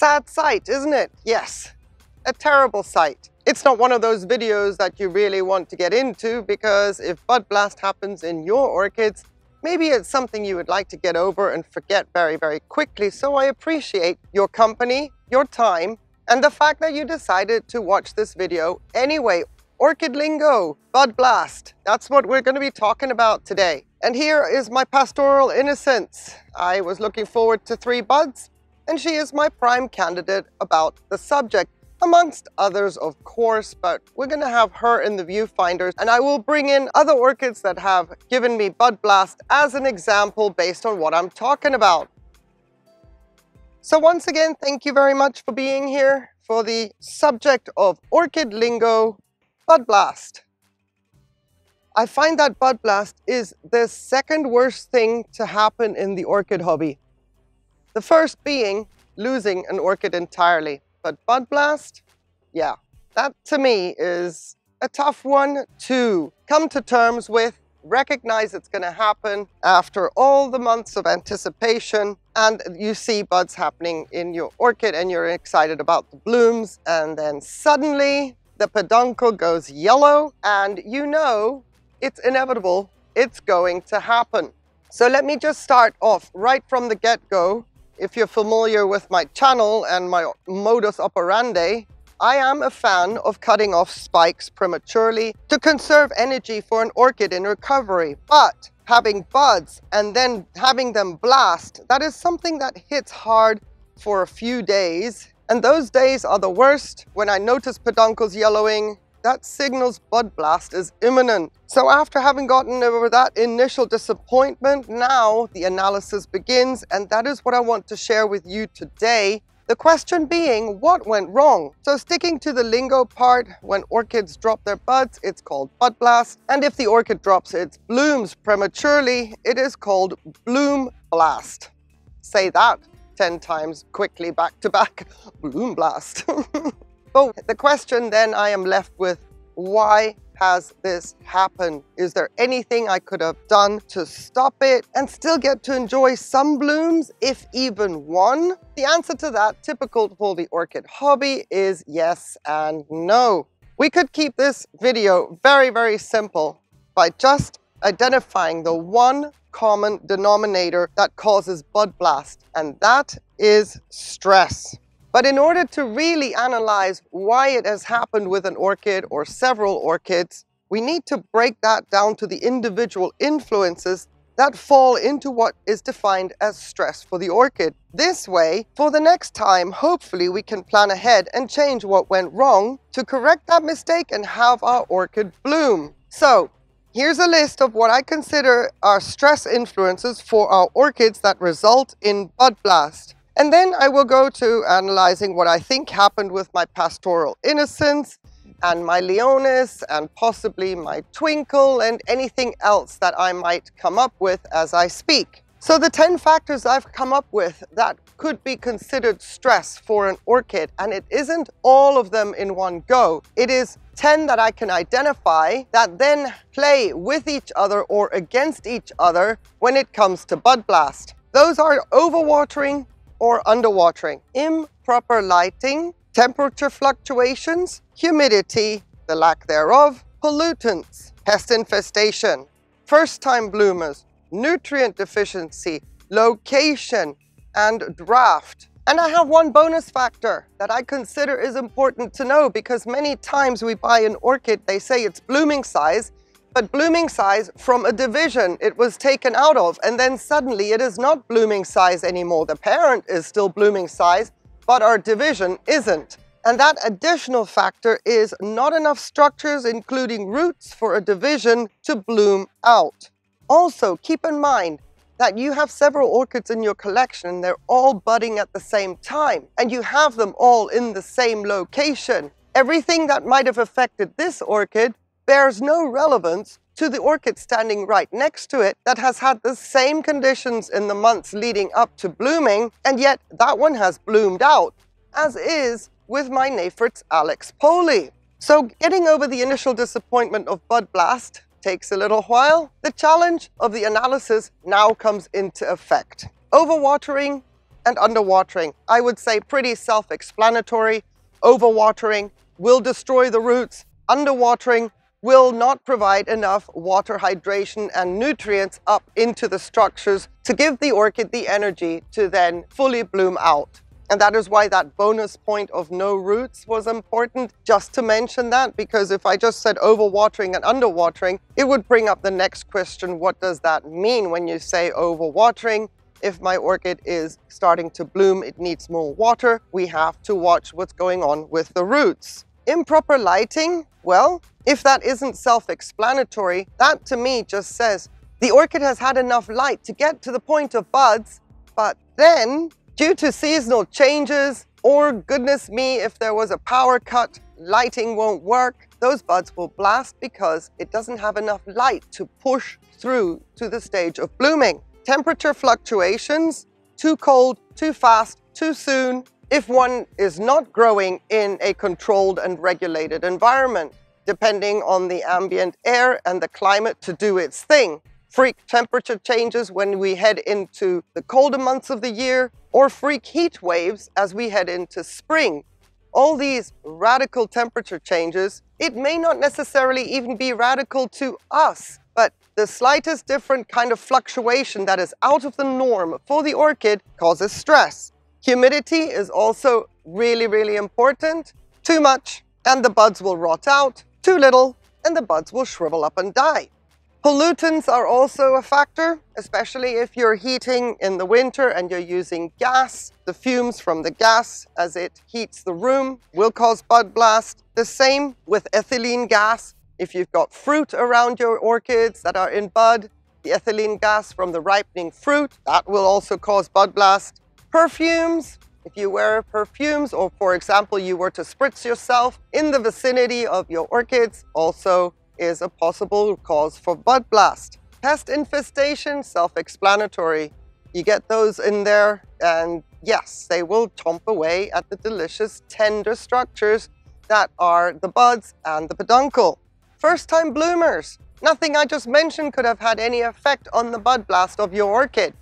sad sight, isn't it? Yes, a terrible sight. It's not one of those videos that you really want to get into, because if Bud Blast happens in your orchids, maybe it's something you would like to get over and forget very, very quickly. So I appreciate your company, your time, and the fact that you decided to watch this video anyway. Orchid lingo, Bud Blast. That's what we're going to be talking about today. And here is my Pastoral Innocence. I was looking forward to 3 buds, and she is my prime candidate about the subject, amongst others, of course, but we're going to have her in the viewfinders, and I will bring in other orchids that have given me Bud Blast as an example based on what I'm talking about. So once again, thank you very much for being here for the subject of orchid lingo, Bud Blast. I find that Bud Blast is the second worst thing to happen in the orchid hobby. The first being losing an orchid entirely. But Bud Blast, yeah, that to me is a tough one to come to terms with, recognize it's going to happen after all the months of anticipation, and you see buds happening in your orchid and you're excited about the blooms, and then suddenly the peduncle goes yellow and you know it's inevitable, it's going to happen. So let me just start off right from the get-go. If you're familiar with my channel and my modus operandi, I am a fan of cutting off spikes prematurely to conserve energy for an orchid in recovery. But having buds and then having them blast, that is something that hits hard for a few days. And those days are the worst. When I notice peduncles yellowing, that signals Bud Blast is imminent. So after having gotten over that initial disappointment, now the analysis begins, and that is what I want to share with you today. The question being, what went wrong? So sticking to the lingo part, when orchids drop their buds, it's called Bud Blast. And if the orchid drops its blooms prematurely, it is called Bloom Blast. Say that 10 times quickly back to back, Bloom Blast. But the question then I am left with, why has this happened? Is there anything I could have done to stop it and still get to enjoy some blooms, if even one? The answer to that, typical for the orchid hobby, is yes and no. We could keep this video very, very simple by just identifying the one common denominator that causes Bud Blast, and that is stress. But in order to really analyze why it has happened with an orchid or several orchids, we need to break that down to the individual influences that fall into what is defined as stress for the orchid. This way, for the next time, hopefully we can plan ahead and change what went wrong to correct that mistake and have our orchid bloom. So here's a list of what I consider are stress influences for our orchids that result in Bud Blast. And then I will go to analyzing what I think happened with my Pastoral Innocence and my Leonis and possibly my Twinkle and anything else that I might come up with as I speak. So the 10 factors I've come up with that could be considered stress for an orchid, and it isn't all of them in one go. It is 10 that I can identify that then play with each other or against each other when it comes to Bud Blast. Those are overwatering or underwatering, improper lighting, temperature fluctuations, humidity, the lack thereof, pollutants, pest infestation, first-time bloomers, nutrient deficiency, location, and draft. And I have one bonus factor that I consider is important to know, because many times we buy an orchid, they say it's blooming size, but blooming size from a division it was taken out of, and then suddenly it is not blooming size anymore. The parent is still blooming size, but our division isn't. And that additional factor is not enough structures, including roots, for a division to bloom out. Also, keep in mind that you have several orchids in your collection and they're all budding at the same time, and you have them all in the same location. Everything that might have affected this orchid bears no relevance to the orchid standing right next to it that has had the same conditions in the months leading up to blooming, and yet that one has bloomed out, as is with my Neofinetia Alex Poli. So getting over the initial disappointment of Bud Blast takes a little while. The challenge of the analysis now comes into effect. Overwatering, and underwatering. I would say pretty self-explanatory. Overwatering will destroy the roots. Underwatering will not provide enough water hydration and nutrients up into the structures to give the orchid the energy to then fully bloom out. And that is why that bonus point of no roots was important, just to mention that, because if I just said overwatering and underwatering, it would bring up the next question, what does that mean when you say overwatering? If my orchid is starting to bloom, it needs more water. We have to watch what's going on with the roots. Improper lighting, well, if that isn't self-explanatory, that to me just says the orchid has had enough light to get to the point of buds, but then due to seasonal changes, or goodness me, if there was a power cut, lighting won't work. Those buds will blast because it doesn't have enough light to push through to the stage of blooming. Temperature fluctuations, too cold, too fast, too soon, if one is not growing in a controlled and regulated environment, depending on the ambient air and the climate to do its thing. Freak temperature changes when we head into the colder months of the year, or freak heat waves as we head into spring. All these radical temperature changes, it may not necessarily even be radical to us, but the slightest different kind of fluctuation that is out of the norm for the orchid causes stress. Humidity is also really, really important. Too much and the buds will rot out, too little and the buds will shrivel up and die. Pollutants are also a factor, especially if you're heating in the winter and you're using gas. The fumes from the gas as it heats the room will cause bud blast. The same with ethylene gas. If you've got fruit around your orchids that are in bud, the ethylene gas from the ripening fruit, that will also cause bud blast. Perfumes, if you wear perfumes or, for example, you were to spritz yourself in the vicinity of your orchids, also is a possible cause for bud blast. Pest infestation, self-explanatory. You get those in there and yes, they will chomp away at the delicious tender structures that are the buds and the peduncle. First-time bloomers. Nothing I just mentioned could have had any effect on the bud blast of your orchid.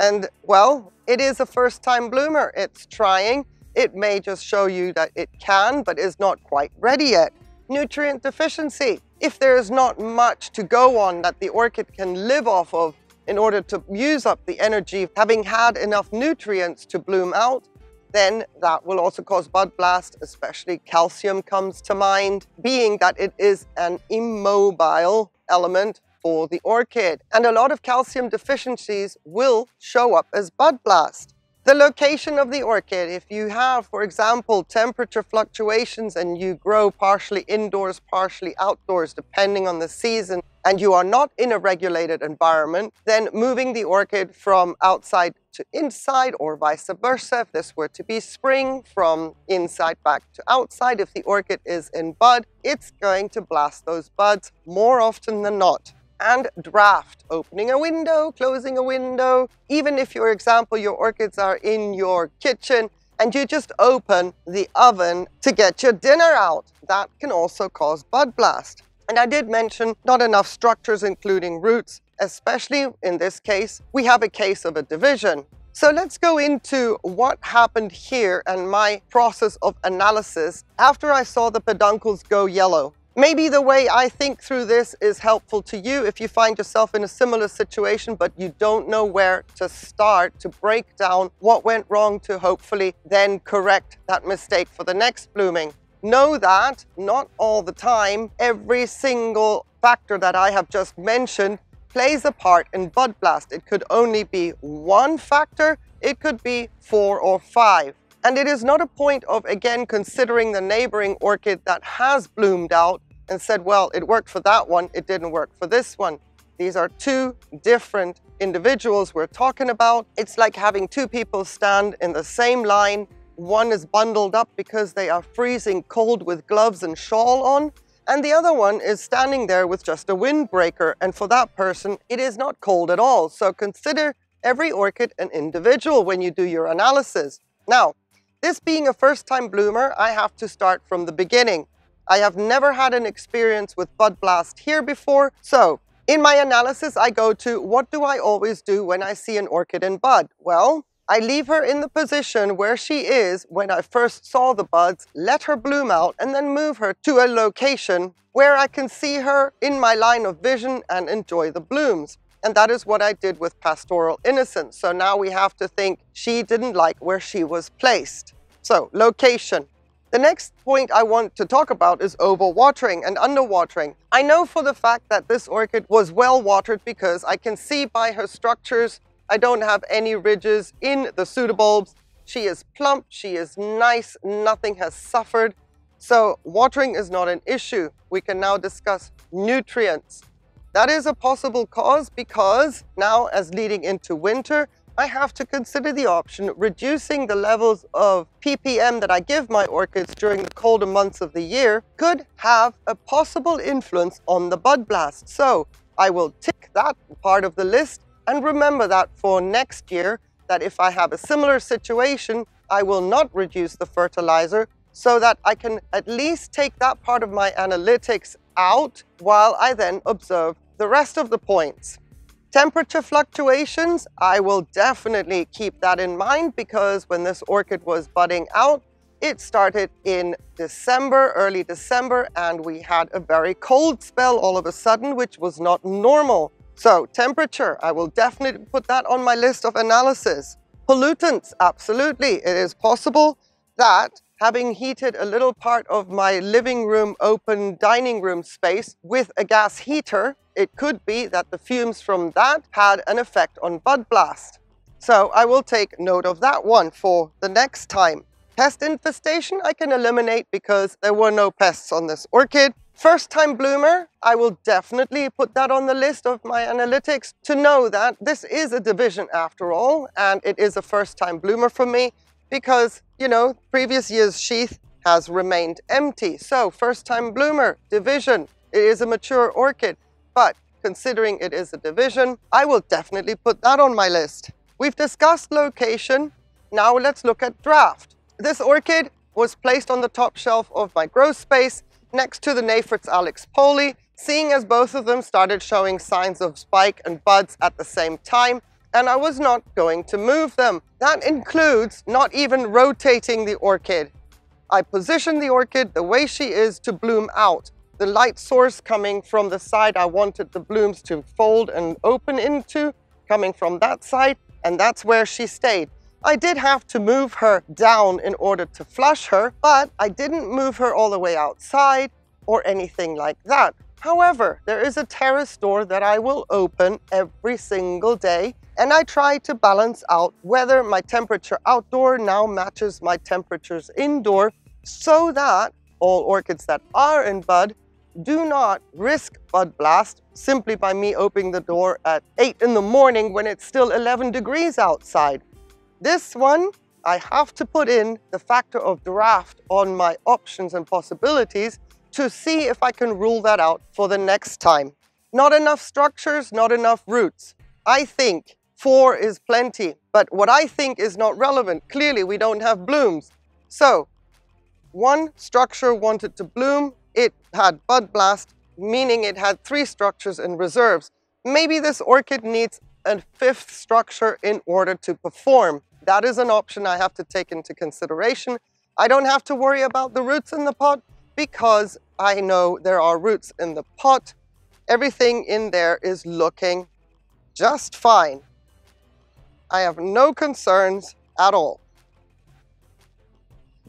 And well, it is a first-time bloomer. It's trying. It may just show you that it can, but is not quite ready yet. Nutrient deficiency. If there is not much to go on that the orchid can live off of in order to use up the energy, having had enough nutrients to bloom out, then that will also cause bud blast, especially calcium comes to mind, being that it is an immobile element for the orchid. And a lot of calcium deficiencies will show up as bud blast. The location of the orchid, if you have, for example, temperature fluctuations and you grow partially indoors, partially outdoors, depending on the season, and you are not in a regulated environment, then moving the orchid from outside to inside or vice versa, if this were to be spring, from inside back to outside, if the orchid is in bud, it's going to blast those buds more often than not. And draft, opening a window, closing a window. Even if, for example, your orchids are in your kitchen and you just open the oven to get your dinner out, that can also cause bud blast. And I did mention not enough structures, including roots, especially in this case, we have a case of a division. So let's go into what happened here and my process of analysis after I saw the peduncles go yellow. Maybe the way I think through this is helpful to you if you find yourself in a similar situation, but you don't know where to start to break down what went wrong to hopefully then correct that mistake for the next blooming. Know that not all the time, every single factor that I have just mentioned plays a part in bud blast. It could only be one factor, it could be 4 or 5. And it is not a point of, again, considering the neighboring orchid that has bloomed out and said, well, it worked for that one, it didn't work for this one. These are two different individuals we're talking about. It's like having two people stand in the same line. One is bundled up because they are freezing cold with gloves and shawl on, and the other one is standing there with just a windbreaker. And for that person, it is not cold at all. So consider every orchid an individual when you do your analysis. Now, this being a first-time bloomer, I have to start from the beginning. I have never had an experience with bud blast here before, so in my analysis I go to what do I always do when I see an orchid in bud? Well, I leave her in the position where she is when I first saw the buds, let her bloom out, and then move her to a location where I can see her in my line of vision and enjoy the blooms. And that is what I did with Pastoral Innocence. So now we have to think she didn't like where she was placed. So, location. The next point I want to talk about is overwatering and underwatering. I know for the fact that this orchid was well watered because I can see by her structures I don't have any ridges in the pseudobulbs. She is plump, she is nice, nothing has suffered. So watering is not an issue. We can now discuss nutrients. That is a possible cause because now, as leading into winter, I have to consider the option reducing the levels of ppm that I give my orchids during the colder months of the year could have a possible influence on the bud blast. So I will tick that part of the list. And remember that for next year, that if I have a similar situation, I will not reduce the fertilizer so that I can at least take that part of my analytics out while I then observe the rest of the points. Temperature fluctuations, I will definitely keep that in mind because when this orchid was budding out, it started in December, early December, and we had a very cold spell all of a sudden, which was not normal. So temperature, I will definitely put that on my list of analysis. Pollutants, absolutely. It is possible that having heated a little part of my living room, open dining room space with a gas heater, it could be that the fumes from that had an effect on bud blast. So I will take note of that one for the next time. Pest infestation I can eliminate because there were no pests on this orchid. First time bloomer, I will definitely put that on the list of my analytics to know that this is a division after all, and it is a first time bloomer for me because, you know, previous year's sheath has remained empty. So first time bloomer, division, it is a mature orchid, but considering it is a division, I will definitely put that on my list. We've discussed location, now let's look at draft. This orchid was placed on the top shelf of my grow space next to the Neofinetia Alex Poli, seeing as both of them started showing signs of spike and buds at the same time, and I was not going to move them. That includes not even rotating the orchid. I positioned the orchid the way she is to bloom out. The light source coming from the side I wanted the blooms to fold and open into, coming from that side, and that's where she stayed. I did have to move her down in order to flush her, but I didn't move her all the way outside or anything like that. However, there is a terrace door that I will open every single day, and I try to balance out whether my temperature outdoor now matches my temperatures indoor so that all orchids that are in bud do not risk bud blast simply by me opening the door at 8 in the morning when it's still 11 degrees outside. This one, I have to put in the factor of draft on my options and possibilities to see if I can rule that out for the next time. Not enough structures, not enough roots. I think 4 is plenty, but what I think is not relevant. Clearly, we don't have blooms. So, 1 structure wanted to bloom. It had bud blast, meaning it had 3 structures in reserves. Maybe this orchid needs a 5th structure in order to perform. That is an option I have to take into consideration. I don't have to worry about the roots in the pot because I know there are roots in the pot. Everything in there is looking just fine. I have no concerns at all.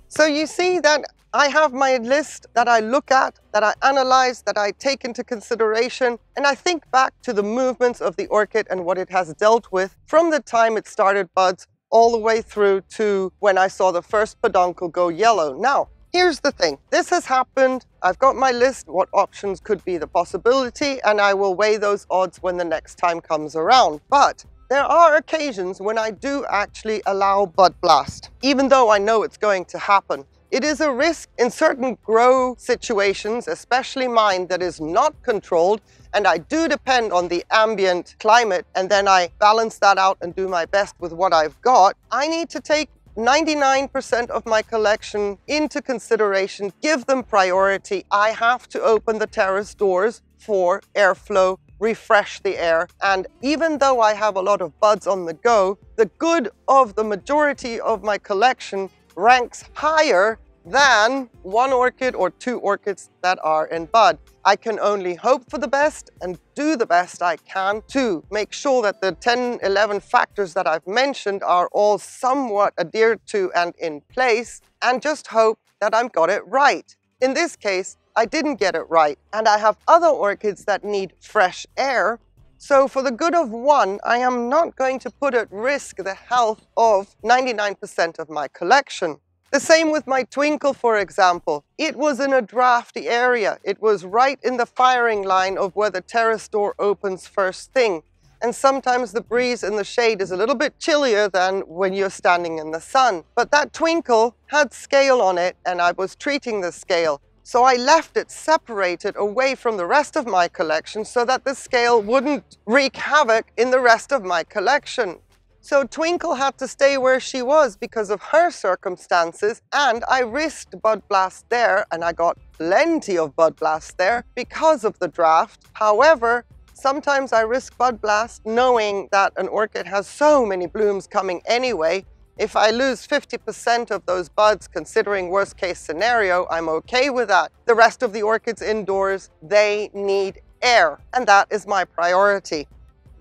So you see that I have my list that I look at, that I analyze, that I take into consideration, and I think back to the movements of the orchid and what it has dealt with from the time it started buds all the way through to when I saw the first peduncle go yellow. Now, here's the thing. This has happened. I've got my list, what options could be the possibility, and I will weigh those odds when the next time comes around. But there are occasions when I do actually allow bud blast, even though I know it's going to happen. It is a risk in certain grow situations, especially mine, that is not controlled, and I do depend on the ambient climate, and then I balance that out and do my best with what I've got. I need to take 99% of my collection into consideration, give them priority. I have to open the terrace doors for airflow refresh the air. And even though I have a lot of buds on the go, the good of the majority of my collection ranks higher than one orchid or two orchids that are in bud. I can only hope for the best and do the best I can to make sure that the 10, 11 factors that I've mentioned are all somewhat adhered to and in place, and just hope that I've got it right. In this case, I didn't get it right, and I have other orchids that need fresh air. So for the good of one, I am not going to put at risk the health of 99% of my collection. The same with my twinkle, for example. It was in a drafty area. It was right in the firing line of where the terrace door opens first thing. And sometimes the breeze in the shade is a little bit chillier than when you're standing in the sun. But that twinkle had scale on it, and I was treating the scale. So I left it separated away from the rest of my collection so that the scale wouldn't wreak havoc in the rest of my collection. So Twinkle had to stay where she was because of her circumstances, and I risked Bud Blast there, and I got plenty of Bud Blast there because of the draft. However, sometimes I risk Bud Blast knowing that an orchid has so many blooms coming anyway. If I lose 50% of those buds, considering worst case scenario, I'm okay with that. The rest of the orchids indoors, they need air, and that is my priority.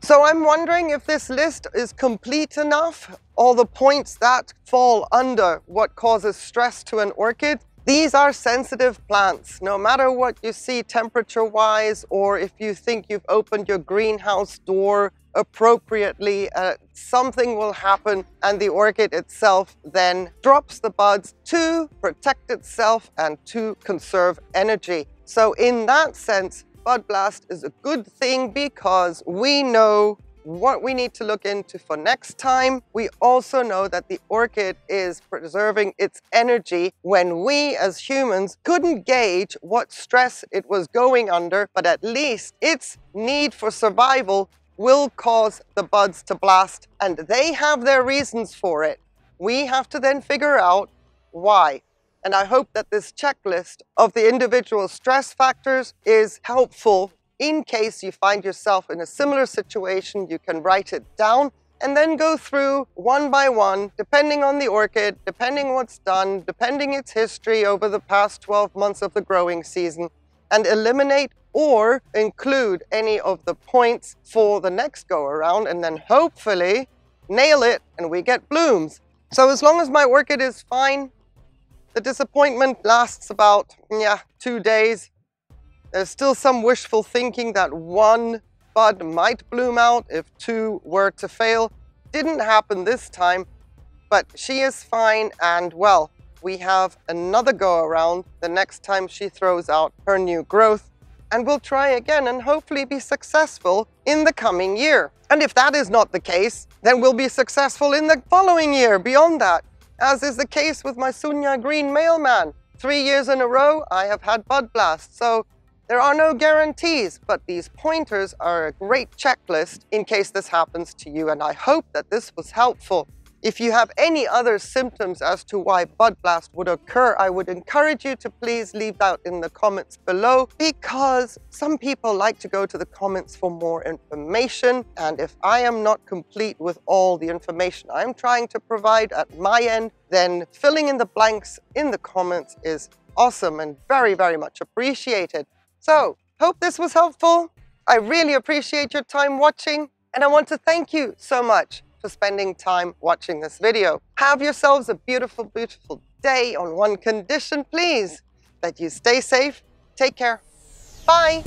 So I'm wondering if this list is complete enough. All the points that fall under what causes stress to an orchid. These are sensitive plants. No matter what you see temperature-wise, or if you think you've opened your greenhouse door appropriately, something will happen, and the orchid itself then drops the buds to protect itself and to conserve energy. So in that sense, Bud Blast is a good thing because we know what we need to look into for next time. We also know that the orchid is preserving its energy when we as humans couldn't gauge what stress it was going under, but at least its need for survival will cause the buds to blast, and they have their reasons for it. We have to then figure out why. And I hope that this checklist of the individual stress factors is helpful. In case you find yourself in a similar situation, you can write it down and then go through one by one, depending on the orchid, depending what's done, depending its history over the past 12 months of the growing season, and eliminate or include any of the points for the next go around, and then hopefully nail it and we get blooms. So as long as my orchid is fine, the disappointment lasts about 2 days. There's still some wishful thinking that one bud might bloom out if two were to fail. Didn't happen this time, but she is fine, and well, we have another go around the next time she throws out her new growth, and we'll try again and hopefully be successful in the coming year. And if that is not the case, then we'll be successful in the following year beyond that. As is the case with my Sunya Green Mailman. 3 years in a row, I have had Bud Blast, so there are no guarantees, but these pointers are a great checklist in case this happens to you, and I hope that this was helpful. If you have any other symptoms as to why Bud Blast would occur, I would encourage you to please leave that in the comments below, because some people like to go to the comments for more information, and if I am not complete with all the information I'm trying to provide at my end, then filling in the blanks in the comments is awesome and very, very much appreciated. So, hope this was helpful. I really appreciate your time watching, and I want to thank you so much for spending time watching this video. Have yourselves a beautiful, beautiful day on one condition, please, that you stay safe. Take care. Bye.